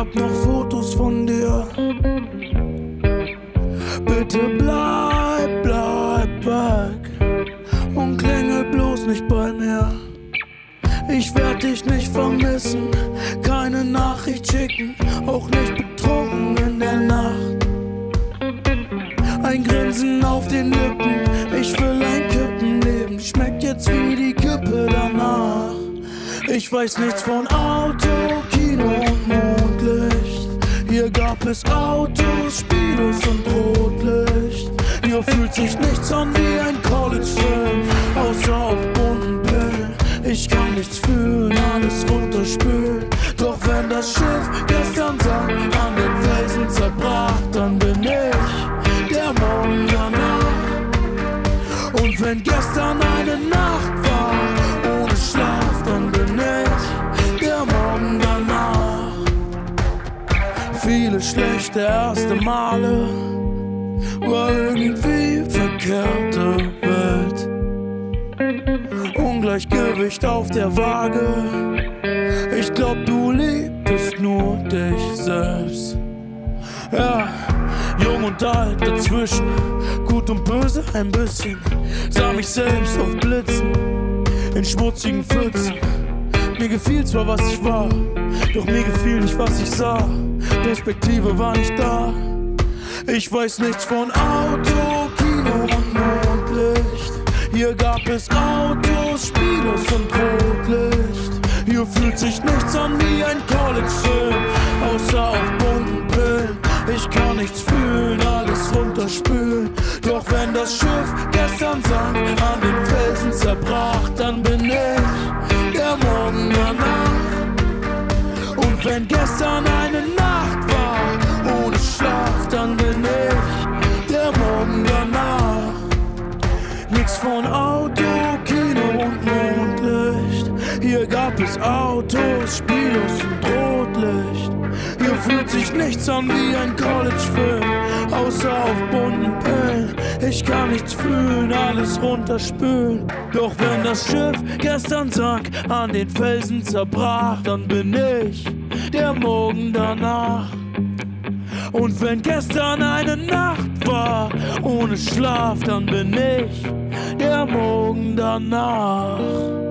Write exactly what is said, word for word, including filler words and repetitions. hab noch Fotos von dir. Bitte bleib, bleib weg und klingel bloß nicht bei mir. Ich werd dich nicht vermissen, keine Nachricht schicken, auch nicht betrunken in der Nacht. Ein Grinsen auf den Lippen, ich will ein Kippenleben, schmeckt jetzt wie die Kippe danach. Ich weiß nichts von Auto, Kino und Mondlicht. Hier gab es Autos, Speedos und Rotlicht. Hier fühlt sich nichts an wie ein Collegefilm, außer auf bunten Pillen. Ich kann nichts fühlen, alles runterspülen. Doch wenn das Schiff gestern sank, an den Felsen zerbrach, dann bin ich der Morgen danach. Und wenn gestern eine Nacht war ohne Schlaf, dann bin ich der Morgen danach. Viele schlechte erste Male, war irgendwie verkehrte Welt. Ungleichgewicht auf der Waage, ich glaub du liebtest nur dich selbst. Ja, jung und alt dazwischen, gut und böse ein bisschen, sah mich selbst auf Blitzen, in schmutzigen Pfützen. Mir gefiel zwar, was ich war, doch mir gefiel nicht, was ich sah. Perspektive war nicht da. Ich weiß nichts von Auto, Kino und Mondlicht. Hier gab es Autos, Speedos und Rotlicht. Hier fühlt sich nichts an wie ein Collegefilm, außer auf bunten Pillen. Ich kann nichts fühlen, alles runterspülen. Doch wenn das Schiff gestern sank, an den Felsen zerbrach, dann bin ich der Morgen danach. Und wenn gestern eine Nacht war ohne Schlaf, dann bin ich der Morgen danach. Nix von Auto, Kino und Mondlicht. Hier gab es Autos, Speedos und Rotlicht. Hier fühlt sich nichts an wie ein Collegefilm, außer auf bunten Pillen. Ich kann nichts fühlen, alles runterspülen. Doch wenn das Schiff gestern sank, an den Felsen zerbrach, dann bin ich der Morgen danach. Und wenn gestern eine Nacht war ohne Schlaf, dann bin ich der Morgen danach.